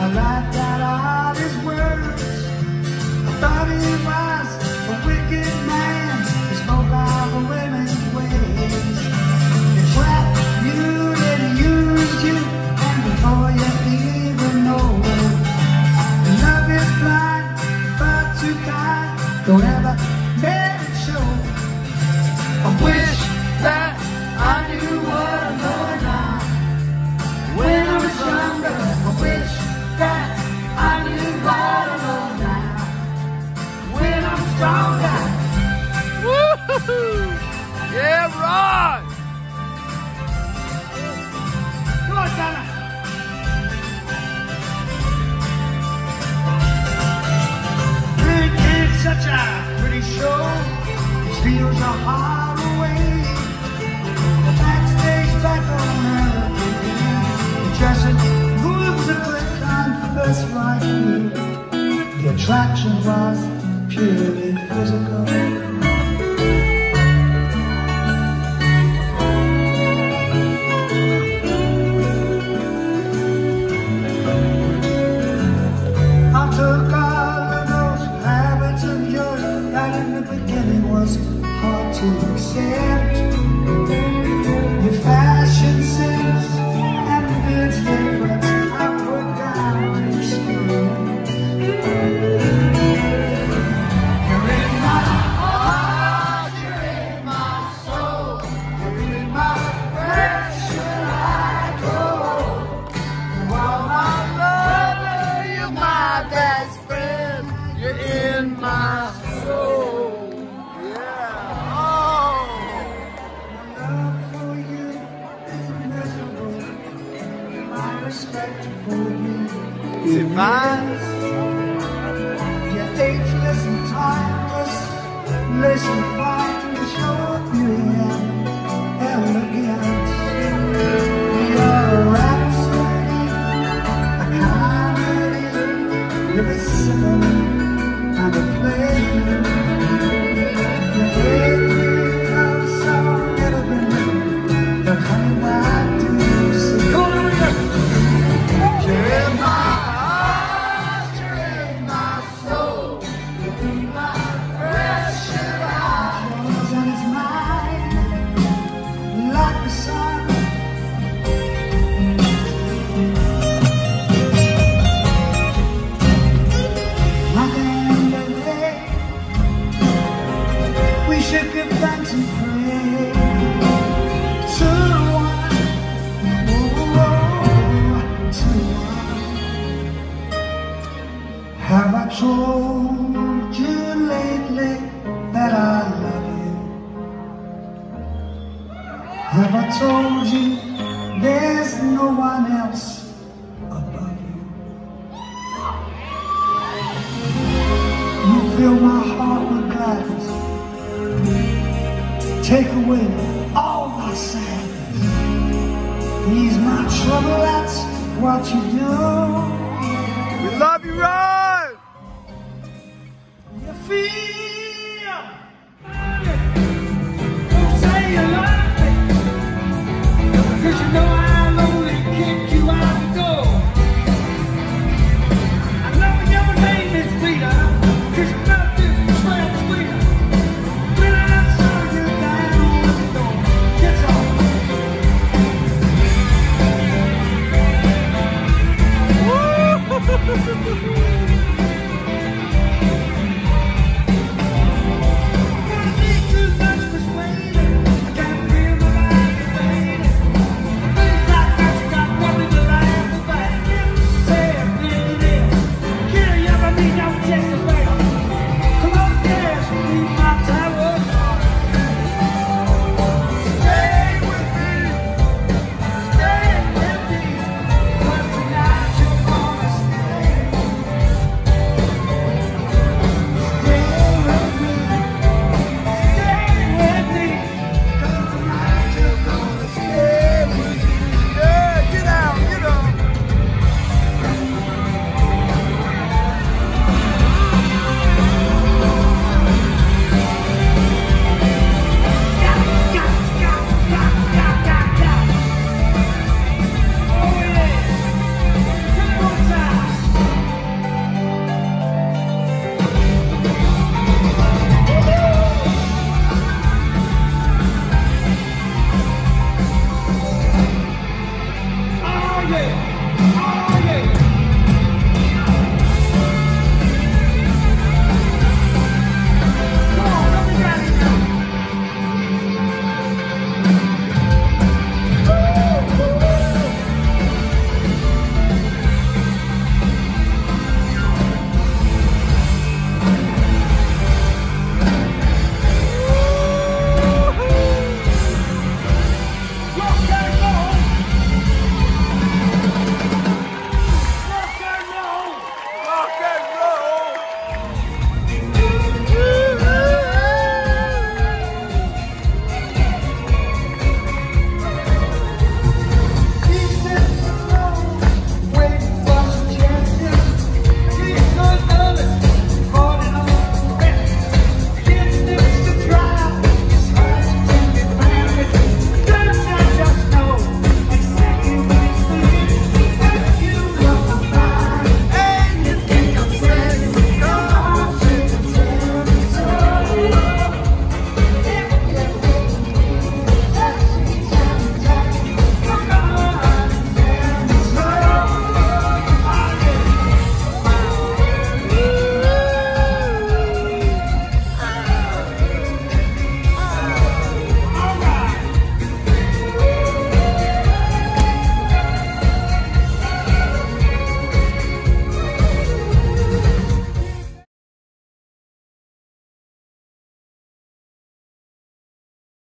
I write down all his words attraction was purely physical. I took all of those habits of yours that in the beginning was hard to accept. Your fashion sense and the difference I put down to explain. Respect for you demands your ageless and timeless. Listen back to the short and elegance. You're a rhapsody, a comedy, you're a symphony and a play. You hate me of some little bit, you're coming back to me. You're in my heart, you're in my soul, you're in my precious eyes. Yours and it's mine, like the sun. At the end of the day, we should give thanks and pray to the one, oh, to the one. Have I told you lately that I love you? Have I told you there's no one else above you? You fill my heart with gladness, take away all my sadness, ease my trouble, that's what you do. We love you.